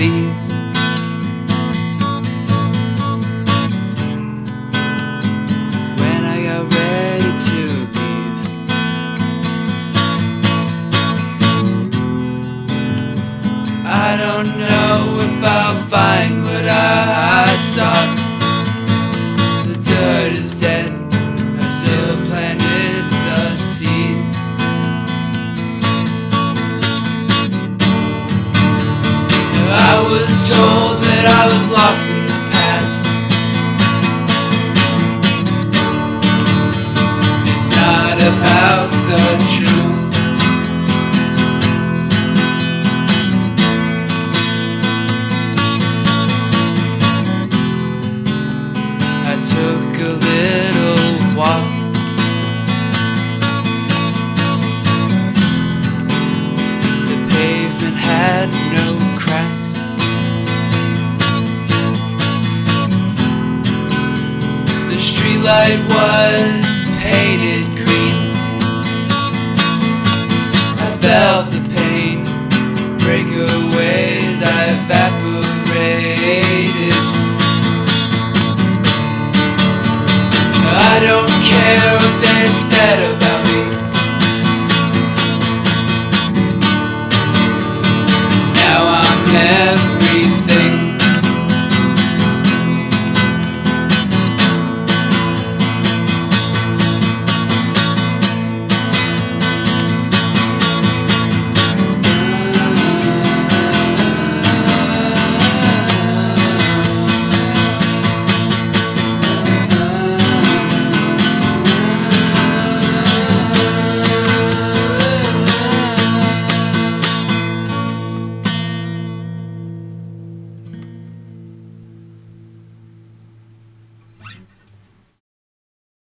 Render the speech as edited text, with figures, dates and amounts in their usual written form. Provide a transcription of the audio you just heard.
thee. When I got ready to leave, I don't know if I'll find what I sought. I was told that I was lost in the past. It's not about the truth. I took a little walk, the pavement had no cracks. The light was painted green. I felt the pain break away as I evaporated.